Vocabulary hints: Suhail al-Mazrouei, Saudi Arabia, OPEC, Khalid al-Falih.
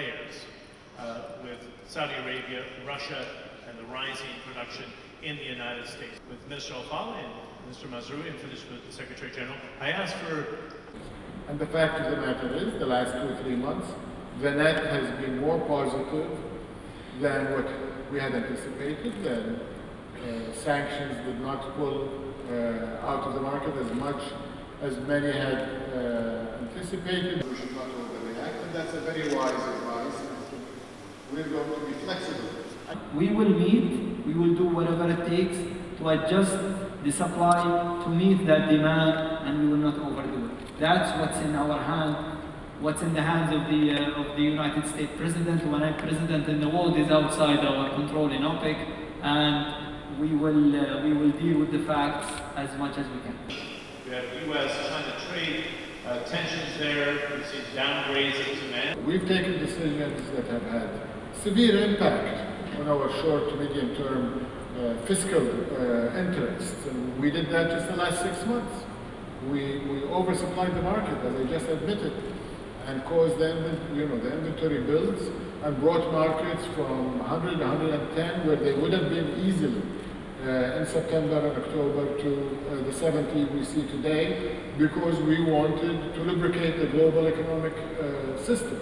players with Saudi Arabia, Russia, and the rising production in the United States. With Mr. Al-Falih and Mr. Mazrouei, and finished with the Secretary General, I asked for... And the fact of the matter is, the last 2 or 3 months, Gannett has been more positive than what we had anticipated, and sanctions did not pull out of the market as much as many had anticipated. We should not overreact, and that's a very wise advice. We're going to be flexible. We will meet, we will do whatever it takes to adjust the supply to meet that demand, and we will not overdo it. That's what's in our hand. What's in the hands of the United States president, when a president in the world, is outside our control in OPEC, and we will deal with the facts as much as we can. We have U.S.-China trade tensions there. We see downgrades in demand. We've taken decisions that have had severe impact on our short to medium-term fiscal interests, and we did that just the last 6 months. We oversupplied the market, as I just admitted, and caused the inventory builds and brought markets from 100 to 110 where they would have been easily in September and October to the 70 we see today, because we wanted to lubricate the global economic system.